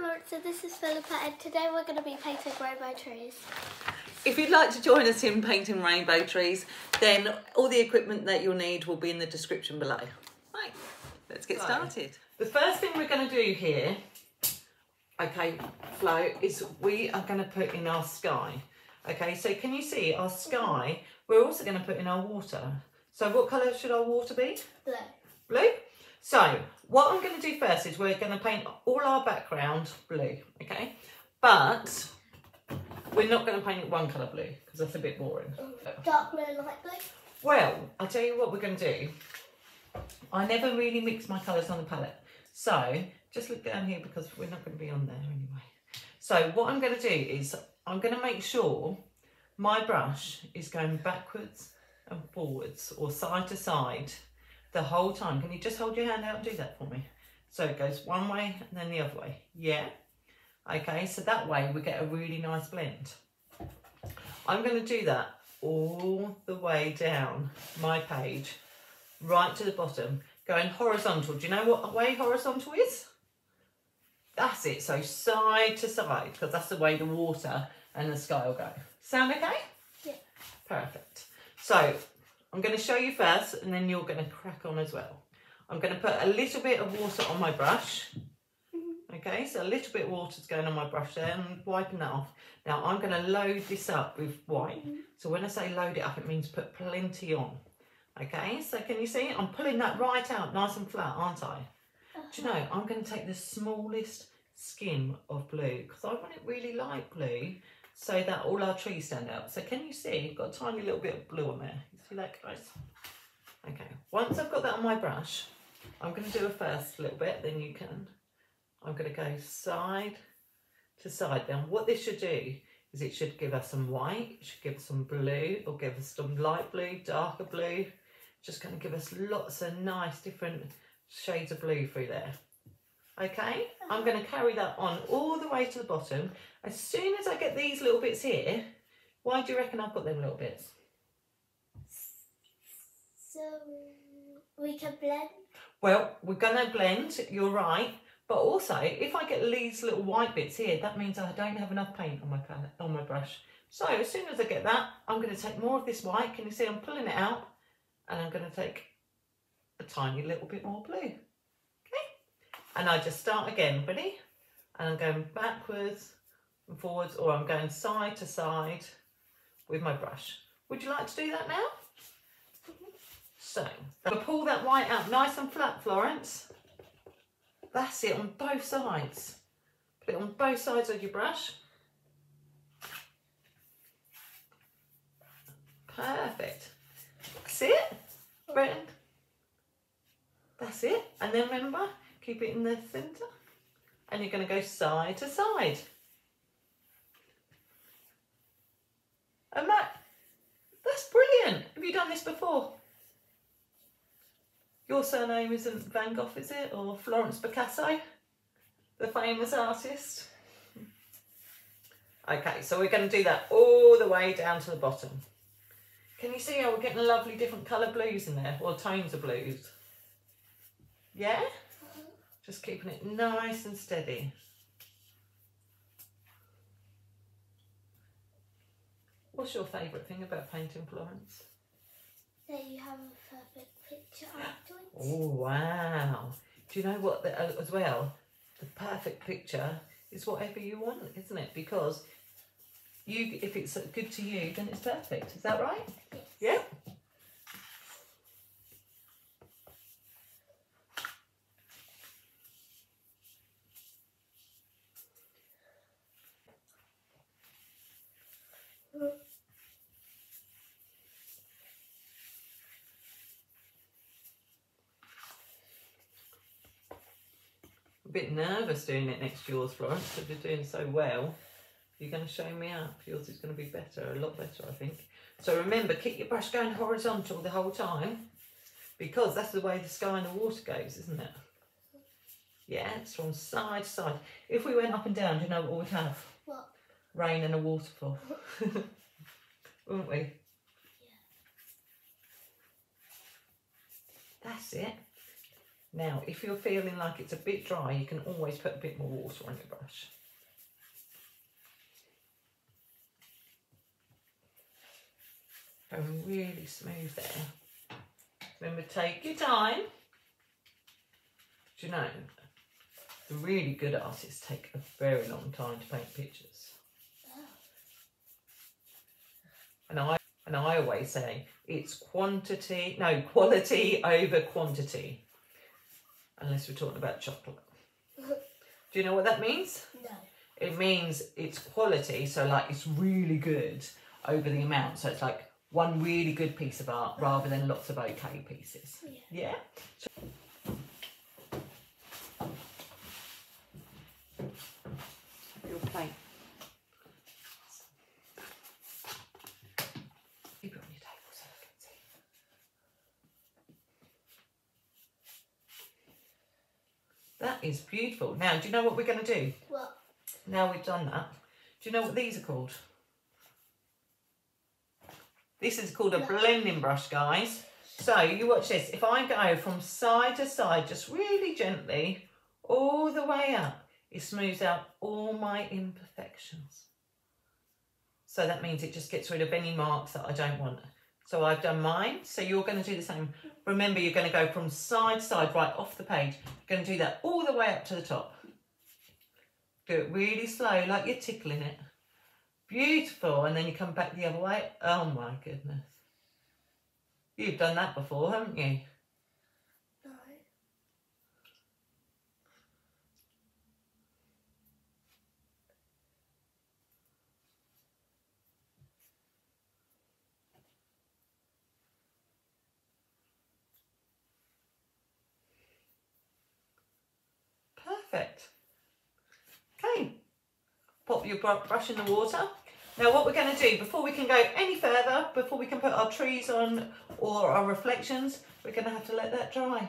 Florence, this is Philippa, and today we're going to be painting rainbow trees. If you'd like to join us in painting rainbow trees, then all the equipment that you'll need will be in the description below. Right, let's get started. The first thing we're going to do here, okay, Flo, is we are going to put in our sky. Okay, so can you see our sky? We're also going to put in our water. So what colour should our water be? Blue. Blue? So what I'm going to do first is we're going to paint all our background blue, okay? But we're not going to paint it one colour blue because that's a bit boring. Dark blue, light blue? Well, I'll tell you what we're going to do. I never really mix my colours on the palette. So just look down here because we're not going to be on there anyway. So what I'm going to do is I'm going to make sure my brush is going backwards and forwards or side to side the whole time. Can you just hold your hand out and do that for me? So it goes one way and then the other way. Yeah. Okay, so that way we get a really nice blend. I'm going to do that all the way down my page, right to the bottom, going horizontal. Do you know what way horizontal is? That's it. So side to side, because that's the way the water and the sky will go. Sound okay? Yeah. Perfect. So I'm going to show you first and then you're going to crack on as well. I'm going to put a little bit of water on my brush. Okay, so a little bit of water's going on my brush there and wiping that off. Now I'm going to load this up with white. So when I say load it up, it means put plenty on. Okay, so can you see? I'm pulling that right out nice and flat, aren't I? Do you know, I'm going to take the smallest skim of blue because I want it really light blue so that all our trees stand out. So can you see? I've got a tiny little bit of blue on there. You see that, guys? Okay, once I've got that on my brush, I'm going to do a first little bit, then you can. I'm going to go side to side. Now what this should do is it should give us some white, it should give us some blue, or give us some light blue, darker blue. Just going to give us lots of nice different shades of blue through there. Okay, I'm going to carry that on all the way to the bottom. As soon as I get these little bits here, why do you reckon I've got them little bits? So we can blend? Well, we're going to blend, you're right. But also, if I get these little white bits here, that means I don't have enough paint on my palette, on my brush. So as soon as I get that, I'm going to take more of this white. Can you see I'm pulling it out? And I'm going to take a tiny little bit more blue. Okay? And I just start again, ready? And I'm going backwards and forwards, or I'm going side to side with my brush. Would you like to do that now? So, I'm going to pull that white out nice and flat, Florence. That's it, on both sides. Put it on both sides of your brush. Perfect. That's it, Brenton. That's it. And then remember, keep it in the centre. And you're going to go side to side. And that's brilliant. Have you done this before? Your surname isn't Van Gogh, is it? Or Florence Picasso, the famous artist? Okay, so we're going to do that all the way down to the bottom. Can you see how we're getting lovely different colour blues in there, or tones of blues? Yeah? Just keeping it nice and steady. What's your favourite thing about painting, Florence? There you have a perfect picture afterwards. Oh wow! Do you know what? As well, the perfect picture is whatever you want, isn't it? Because if it's good to you, then it's perfect. Is that right? Yes. Yeah. A bit nervous doing it next to yours, Florence, because you're doing so well. You're going to show me up. Yours is going to be better, a lot better, I think. So remember, keep your brush going horizontal the whole time, because that's the way the sky and the water goes, isn't it? Yeah, it's from side to side. If we went up and down, do you know what we'd have? What? Rain and a waterfall. Wouldn't we? Yeah. That's it. Now, if you're feeling like it's a bit dry, you can always put a bit more water on your brush. Going really smooth there. Remember, take your time. Do you know, the really good artists take a very long time to paint pictures. And I always say it's quality over quantity. Unless we're talking about chocolate. Do you know what that means? No. It means it's quality, so like it's really good over the amount. So it's like one really good piece of art rather than lots of okay pieces. Yeah? Your plate. Keep it on your table so I can see. That is beautiful. Now, do you know what we're going to do? What? Now we've done that, do you know what these are called? This is called a blending brush, guys. So you watch this. If I go from side to side, just really gently, all the way up, it smooths out all my imperfections. So that means it just gets rid of any marks that I don't want. So I've done mine. So you're going to do the same. Remember, you're going to go from side to side, right off the page. You're going to do that all the way up to the top. Do it really slow, like you're tickling it. Beautiful, and then you come back the other way. Oh my goodness. You've done that before, haven't you? No. Perfect. Okay. Pop your brush in the water. Now what we're going to do, before we can go any further, before we can put our trees on or our reflections, we're going to have to let that dry.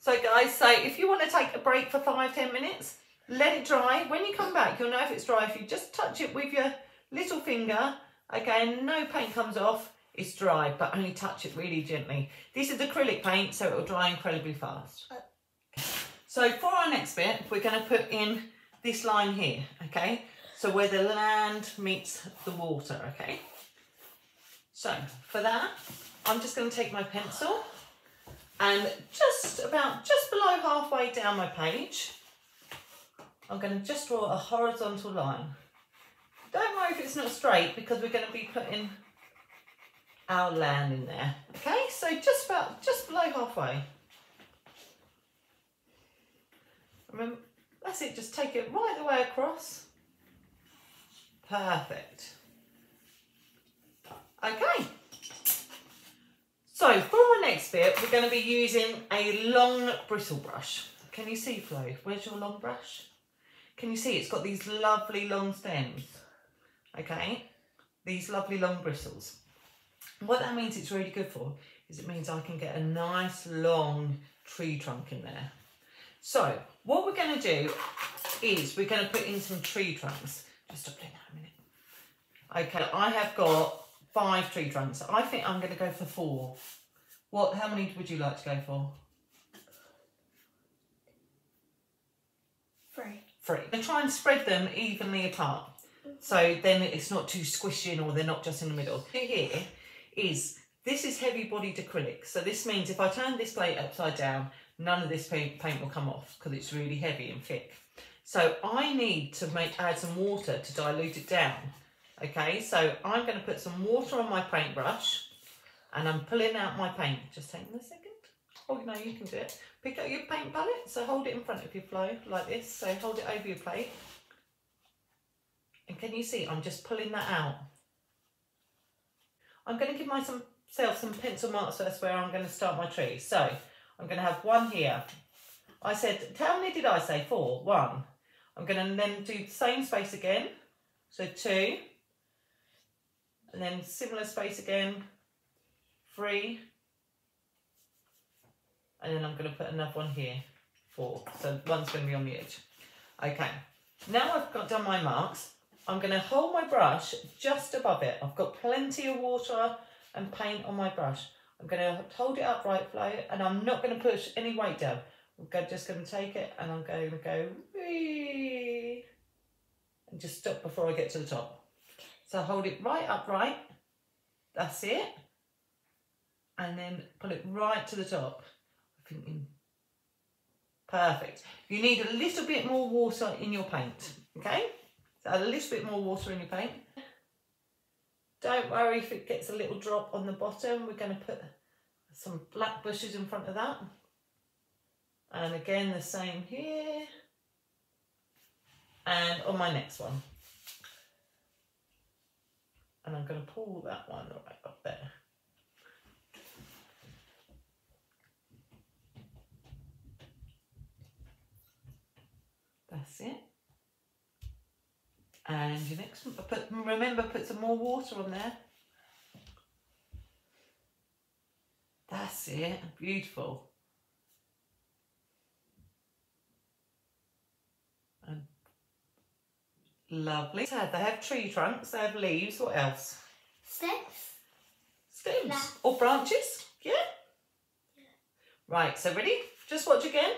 So guys, so if you want to take a break for 5–10 minutes, let it dry. When you come back, you'll know if it's dry. If you just touch it with your little finger, okay, and no paint comes off, it's dry, but only touch it really gently. This is acrylic paint, so it'll dry incredibly fast. So for our next bit, we're going to put in this line here, okay? So where the land meets the water, okay? So for that, I'm just going to take my pencil and just below halfway down my page, I'm going to just draw a horizontal line. Don't worry if it's not straight because we're going to be putting our land in there, okay? So just below halfway. Remember, that's it, just take it right the way across. Perfect. Okay. So for our next bit, we're going to be using a long bristle brush. Can you see, Flo? Where's your long brush? Can you see? It's got these lovely long stems. Okay. These lovely long bristles. What that means it's really good for is it means I can get a nice long tree trunk in there. So what we're going to do is we're going to put in some tree trunks. Just stop doing that a minute. Okay, I have got 5 tree trunks. I think I'm going to go for 4. What? How many would you like to go for? 3. 3. And try and spread them evenly apart, so then it's not too squishing or they're not just in the middle. Here is this is heavy-bodied acrylic, so this means if I turn this plate upside down, none of this paint will come off because it's really heavy and thick. So I need to add some water to dilute it down. Okay, so I'm going to put some water on my paintbrush and I'm pulling out my paint. Just take a second. Oh, no, you can do it. Pick up your paint palette. So hold it in front of your flow like this. So hold it over your plate. And can you see I'm just pulling that out? I'm going to give myself some pencil marks first where I'm going to start my tree. So I'm going to have one here. I said, how many did I say? 4. 1. I'm going to then do the same space again. So 2. And then similar space again. 3. And then I'm going to put another one here. 4. So one's going to be on the edge. Okay. Now I've done my marks. I'm going to hold my brush just above it. I've got plenty of water and paint on my brush. I'm going to hold it upright flow, and I'm not going to push any weight down. I'm just going to take it and I'm going to go wee, and just stop before I get to the top. So hold it right upright, that's it, and then pull it right to the top. Perfect. You need a little bit more water in your paint, okay? So a little bit more water in your paint. Don't worry if it gets a little drop on the bottom. We're going to put some black bushes in front of that. And again, the same here. And on my next one. And I'm going to pull that one right up there. That's it. And your next one, remember put some more water on there. That's it, beautiful. And lovely. So they have tree trunks, they have leaves, what else? Stems. No. Or branches, yeah? Yeah. Right, so ready? Just watch again.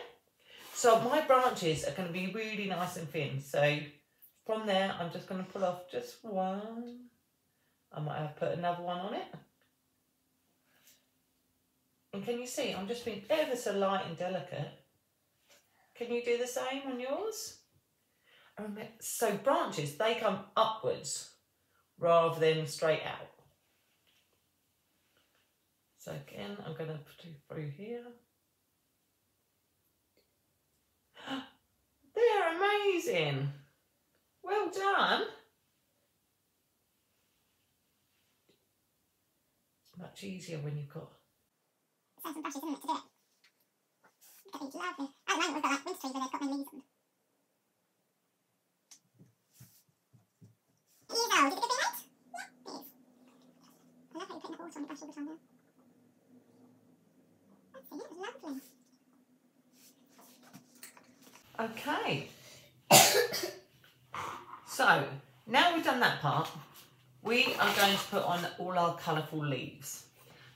So my branches are going to be really nice and thin. So from there, I'm just going to pull off just one. I might have put another one on it. And can you see, I'm just being ever so light and delicate. Can you do the same on yours? So branches, they come upwards rather than straight out. So again, I'm going to put it through here. They're amazing. Well done. It's much easier when you've got some brushes, isn't it, to do it? It's lovely. At the moment we've got like winter trees where they've got no leaves on them. Years old, is it good being 8? Yeah, it is. I love how you're putting the water on the brush all the time now. That's it, it's lovely. Okay, so now we've done that part, we are going to put on all our colourful leaves.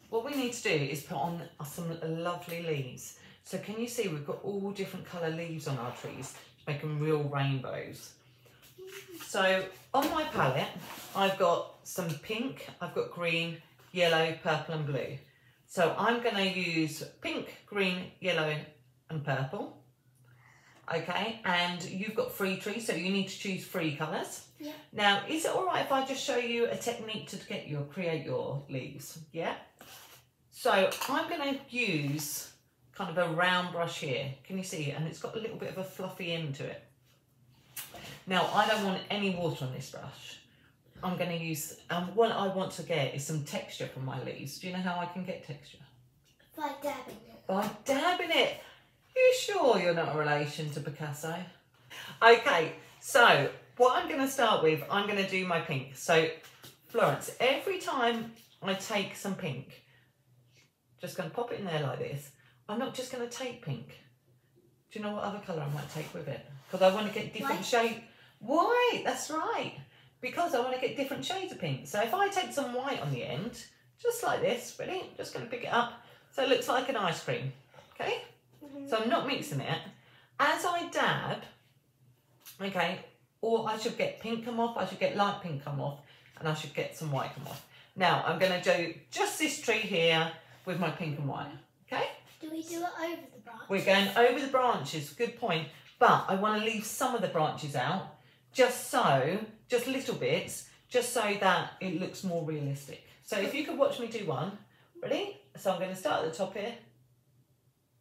What we need to do is put on some lovely leaves. So can you see we've got all different colour leaves on our trees to make them real rainbows. So on my palette, I've got some pink, I've got green, yellow, purple and blue. So I'm going to use pink, green, yellow and purple. Okay, and you've got 3 trees, so you need to choose 3 colours. Yeah. Now, is it all right if I just show you a technique to create your leaves? Yeah. So I'm going to use kind of a round brush here. Can you see? And it's got a little bit of a fluffy end to it. Now, I don't want any water on this brush. I'm going to use, and what I want to get is some texture from my leaves. Do you know how I can get texture? By dabbing it. By dabbing it. Are you sure you're not a relation to Picasso? Okay, so what I'm going to start with, I'm going to do my pink. So Florence, every time I take some pink, just going to pop it in there like this. I'm not just going to take pink. Do you know what other colour I might take with it? Because I want to get different shades. White, that's right. Because I want to get different shades of pink. So if I take some white on the end, just like this, ready? Just going to pick it up. So it looks like an ice cream, okay? So I'm not mixing it. As I dab, okay, or I should get pink come off, I should get light pink come off, and I should get some white come off. Now, I'm going to do just this tree here with my pink and white, okay? Do we do it over the branches? We're going over the branches, good point. But I want to leave some of the branches out, just little bits, just so that it looks more realistic. So if you could watch me do one, ready? So I'm going to start at the top here.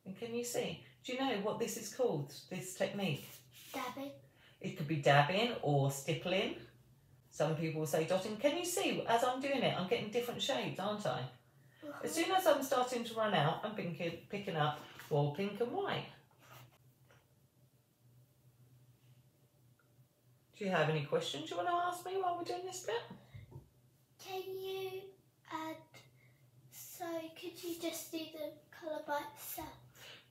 And can you see? Do you know what this is called, this technique? Dabbing. It could be dabbing or stippling. Some people will say dotting. Can you see, as I'm doing it, I'm getting different shades, aren't I? As soon as I'm starting to run out, I'm picking up all pink and white. Do you have any questions you want to ask me while we're doing this bit? Can you add, so could you just do the colour by itself?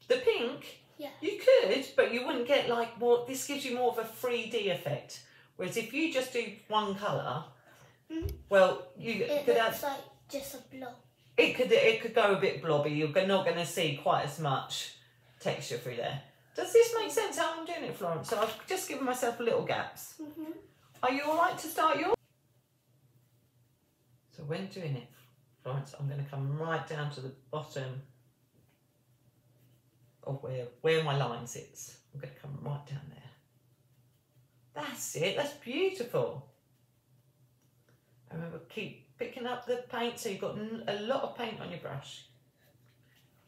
The pink? Yeah. You could, but you wouldn't get like more, this gives you more of a 3D effect. Whereas if you just do one colour, well, you could have... It looks like just a blob. it could go a bit blobby. You're not going to see quite as much texture through there. Does this make sense how I'm doing it, Florence? So I've just given myself little gaps. Mm-hmm. Are you all right to start yours? So when doing it, Florence, I'm going to come right down to the bottom of where my line sits. I'm going to come right down there. That's it, that's beautiful. I remember, keep picking up the paint so you've got a lot of paint on your brush.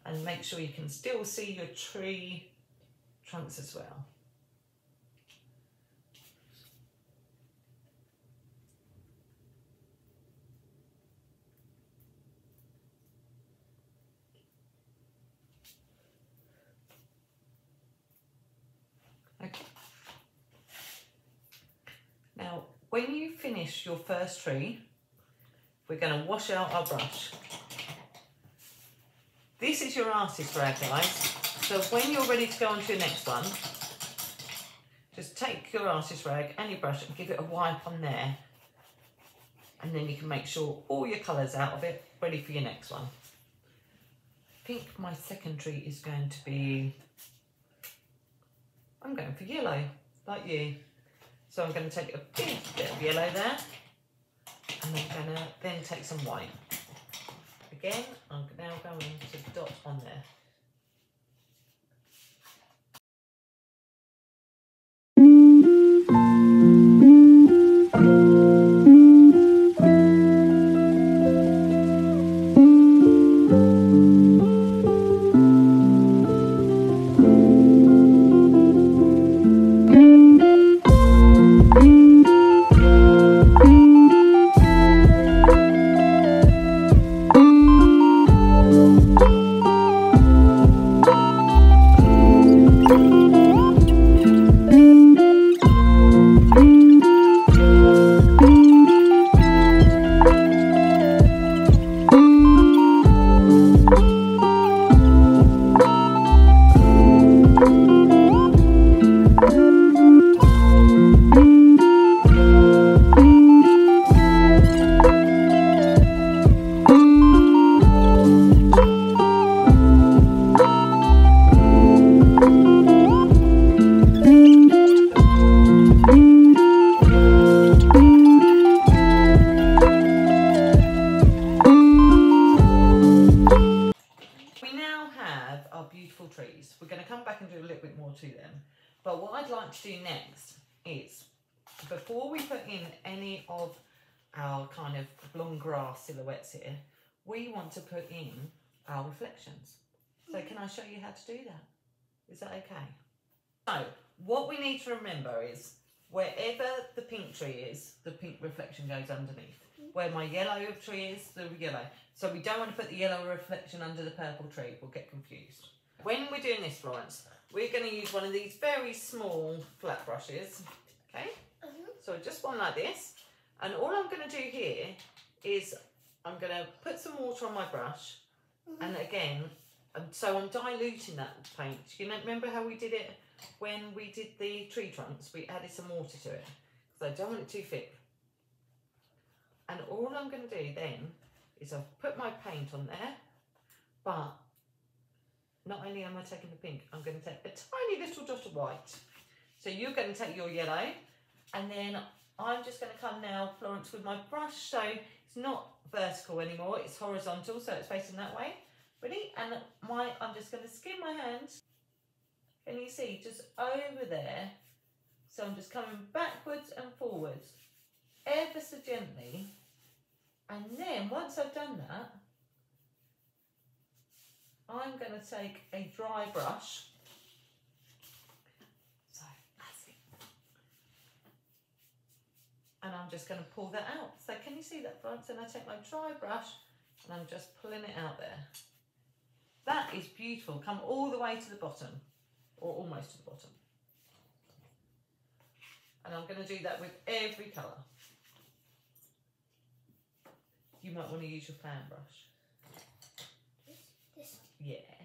And make sure you can still see your tree trunks as well. Okay. Now, when you finish your first tree, we're going to wash out our brush. This is your artist rag, guys. So when you're ready to go on to your next one, just take your artist rag and your brush and give it a wipe on there. And then you can make sure all your colours out of it, ready for your next one. I think my second tree is going to be, I'm going for yellow, like you. So I'm going to take a big bit of yellow there, and I'm going to then take some white. Again, I'm now going to dot on there. Silhouettes here, we want to put in our reflections. So can I show you how to do that? Is that okay? So what we need to remember is wherever the pink tree is, the pink reflection goes underneath. Where my yellow tree is, the yellow. So we don't want to put the yellow reflection under the purple tree. We'll get confused. When we're doing this, Florence, we're going to use one of these very small flat brushes. Okay? So just one like this. And all I'm going to do here is I'm going to put some water on my brush, and again, so I'm diluting that paint. You know, remember how we did it when we did the tree trunks? We added some water to it, because I don't want it too thick. And all I'm going to do then is I've put my paint on there, but not only am I taking the pink, I'm going to take a tiny little dot of white. So you're going to take your yellow, and then I'm just going to come now, Florence, with my brush, so it's not vertical anymore, it's horizontal, so it's facing that way. Ready? And I'm just going to skim my hand. Can you see? Just over there. So I'm just coming backwards and forwards, ever so gently. And then, once I've done that, I'm going to take a dry brush. And I'm just going to pull that out. So can you see that, Florence? And I take my dry brush and I'm just pulling it out there. That is beautiful. Come all the way to the bottom, or almost to the bottom. And I'm going to do that with every colour. You might want to use your fan brush. This one. Yeah.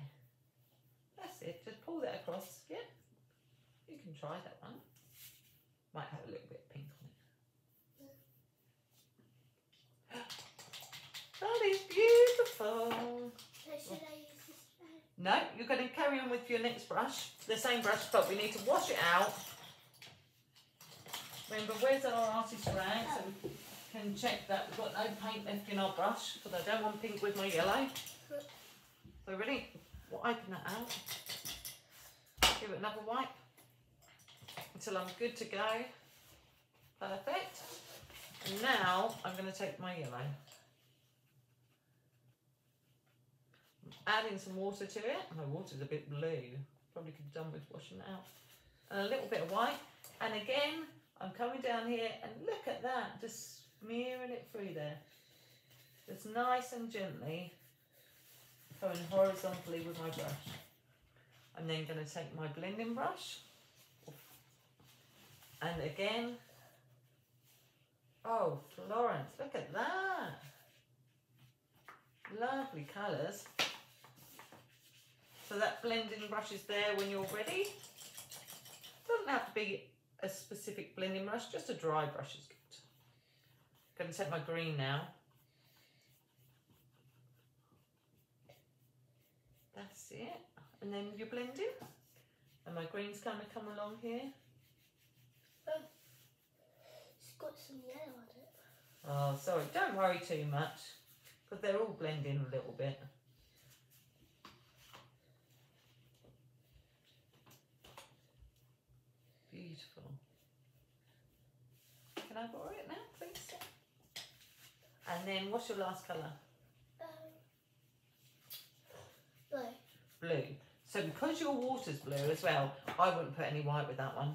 That's it. Just pull that across. Yeah. You can try that one. Might have a little bit of pink on it. That is beautiful. So should I use this brush? No, you're going to carry on with your next brush, the same brush, but we need to wash it out. Remember, where's our artist rag? So we can check that we've got no paint left in our brush, because I don't want pink with my yellow. So really, we'll open that out. Give it another wipe until I'm good to go. Perfect. And now I'm going to take my yellow. I'm adding some water to it. My water's a bit blue. Probably could have done with washing it out. And a little bit of white. And again, I'm coming down here and look at that. Just smearing it through there. Just nice and gently going horizontally with my brush. I'm then going to take my blending brush. And again, oh Florence, look at that. Lovely colours. So that blending brush is there when you're ready. Doesn't have to be a specific blending brush, just a dry brush is good. I'm going to take my green now. That's it. And then you're blending. And my green's kind of come along here. Oh, it's got some yellow on it. Oh, sorry. Don't worry too much, because they're all blending a little bit. Beautiful. Can I borrow it now, please? And then what's your last colour? Blue. Blue. So because your water's blue as well, I wouldn't put any white with that one.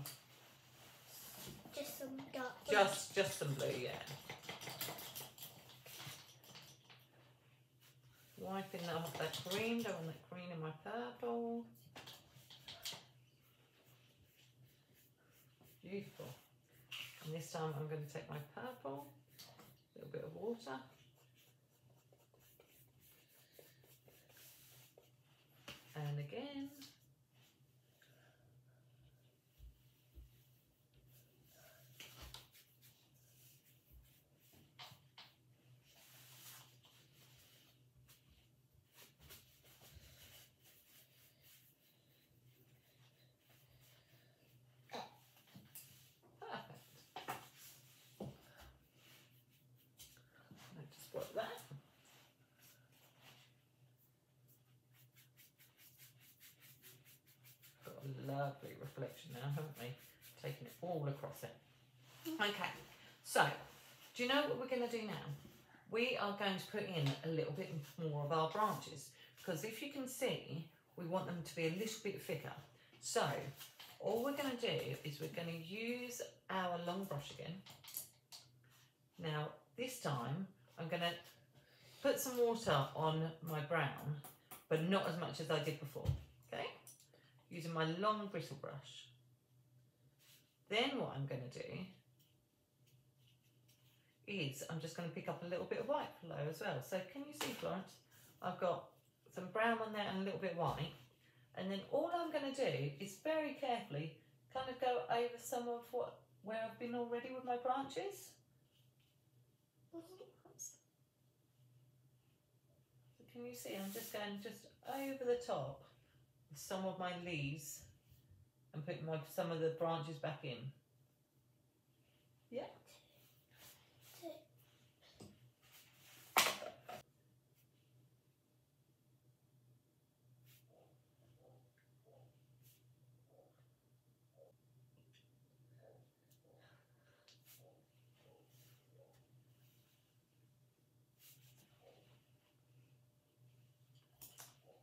Just some dark blue. Just some blue, yeah. Wiping that off that green, don't want that green in my purple. Beautiful. And this time I'm going to take my purple, a little bit of water. And again. Lovely reflection now, haven't we? Taking it all across it. Okay, so do you know what we're going to do now? We are going to put in a little bit more of our branches, because if you can see, we want them to be a little bit thicker. So all we're going to do is we're going to use our long brush again. Now this time I'm going to put some water on my brown, but not as much as I did before. Okay? Using my long bristle brush. Then what I'm going to do is I'm just going to pick up a little bit of white below as well. So can you see, Florence? I've got some brown on there and a little bit white. And then all I'm going to do is very carefully kind of go over some of where I've been already with my branches. So can you see? I'm just going just over the top. Some of my leaves and put some of the branches back in. Yeah.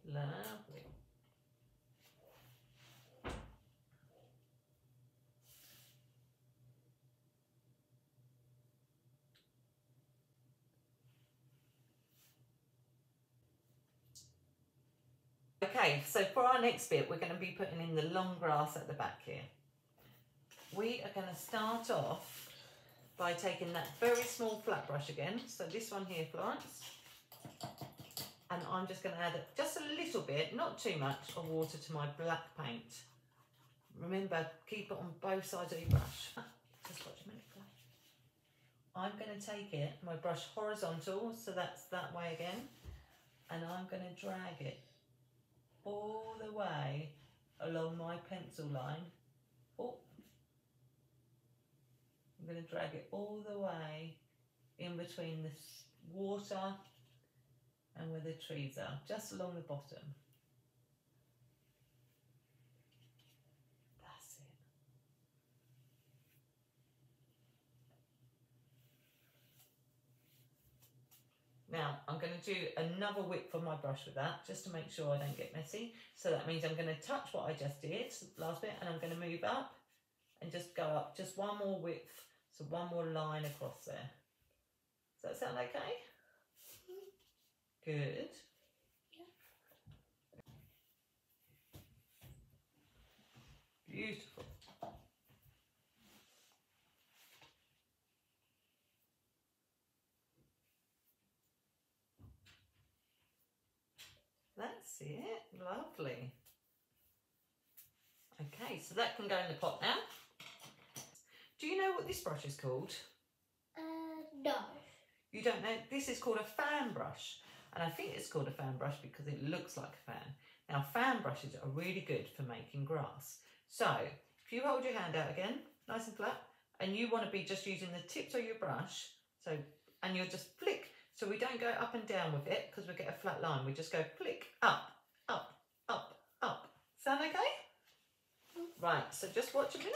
Lovely. Okay, so for our next bit, we're going to be putting in the long grass at the back here. We are going to start off by taking that very small flat brush again. So this one here, Florence. And I'm just going to add just a little bit, not too much, of water to my black paint. Remember, keep it on both sides of your brush. Just watch a minute, I'm going to take it, my brush horizontal, so that's that way again, and I'm going to drag it all the way along my pencil line. Oh, I'm going to drag it all the way in between this water and where the trees are, just along the bottom. That's it. Now I'm going to do another whip for my brush with that, just to make sure I don't get messy. So that means I'm going to touch what I just did last bit, and I'm going to move up and just go up just one more width, so one more line across there. Does that sound okay? Good. Yeah. Beautiful. That's it. Lovely. Okay, so that can go in the pot now. Do you know what this brush is called? No. You don't know? This is called a fan brush. And I think it's called a fan brush because it looks like a fan. Now, fan brushes are really good for making grass. So, if you hold your hand out again, nice and flat, and you want to be just using the tips of your brush, so, and you'll just flick, so we don't go up and down with it because we get a flat line. We just go flick, up, up, up, up. Sound okay? Right, so just watch a minute.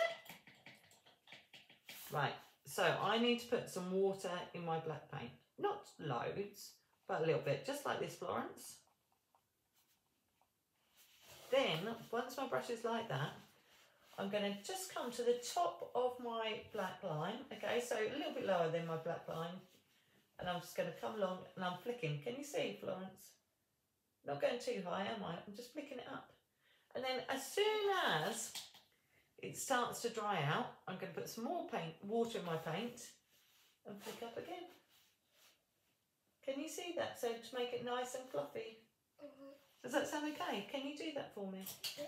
Right, so I need to put some water in my black paint. Not loads, but a little bit, just like this, Florence. Then, once my brush is like that, I'm going to just come to the top of my black line, okay, so a little bit lower than my black line, and I'm just going to come along and I'm flicking. Can you see, Florence? Not going too high, am I? I'm just flicking it up. And then as soon as it starts to dry out, I'm going to put some more water in my paint and flick up again. Can you see that? So to make it nice and fluffy. Mm-hmm. Does that sound okay? Can you do that for me? Yeah.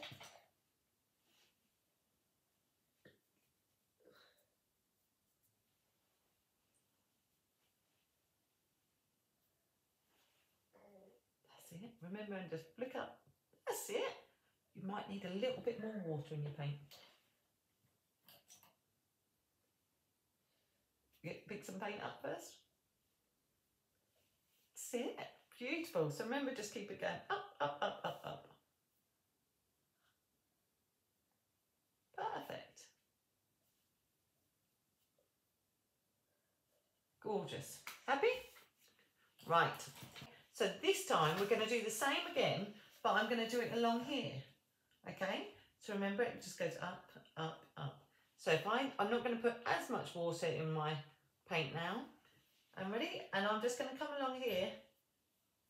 That's it. Remember and just flick up. That's it. You might need a little bit more water in your paint. Yeah, pick some paint up first. That's it. Beautiful. So remember, just keep it going up, up, up, up, up. Perfect. Gorgeous. Happy? Right. So this time we're going to do the same again, but I'm going to do it along here. Okay? So remember, it just goes up, up, up. So if I'm not going to put as much water in my paint now. I'm ready, and I'm just going to come along here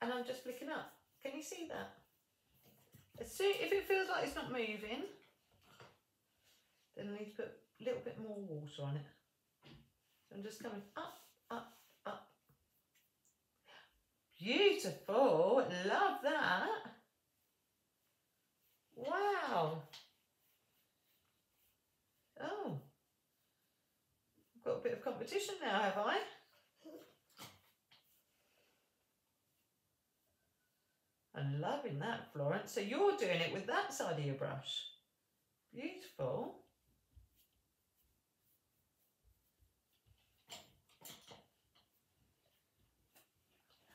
and I'm just flicking up. Can you see that? As soon, if it feels like it's not moving, then I need to put a little bit more water on it. So I'm just coming up, up, up. Beautiful, love that. Wow. Oh, I've got a bit of competition now, have I? I'm loving that, Florence. So you're doing it with that side of your brush. Beautiful.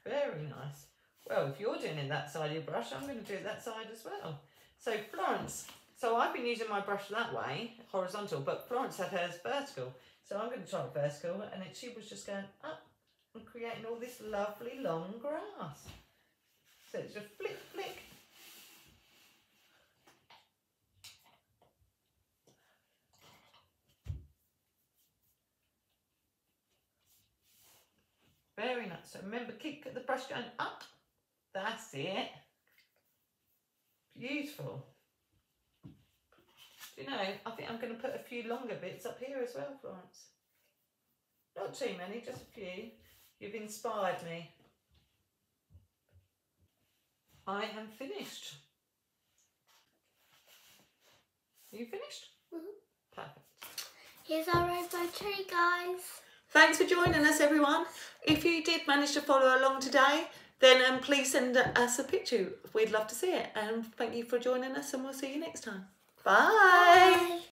Very nice. Well, if you're doing it that side of your brush, I'm going to do it that side as well. So Florence, so I've been using my brush that way, horizontal, but Florence had hers vertical. So I'm going to try it vertical, and she was just going up and creating all this lovely long grass. So it's just flick, flick. Very nice. So remember, keep the brush going up. That's it. Beautiful. Do you know, I think I'm going to put a few longer bits up here as well, Florence. Not too many, just a few. You've inspired me. I am finished. Are you finished? Mm-hmm. Perfect. Here's our rainbow tree, guys. Thanks for joining us, everyone. If you did manage to follow along today, then please send us a picture. We'd love to see it. And thank you for joining us, and we'll see you next time. Bye. Bye.